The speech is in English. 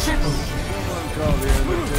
Triple.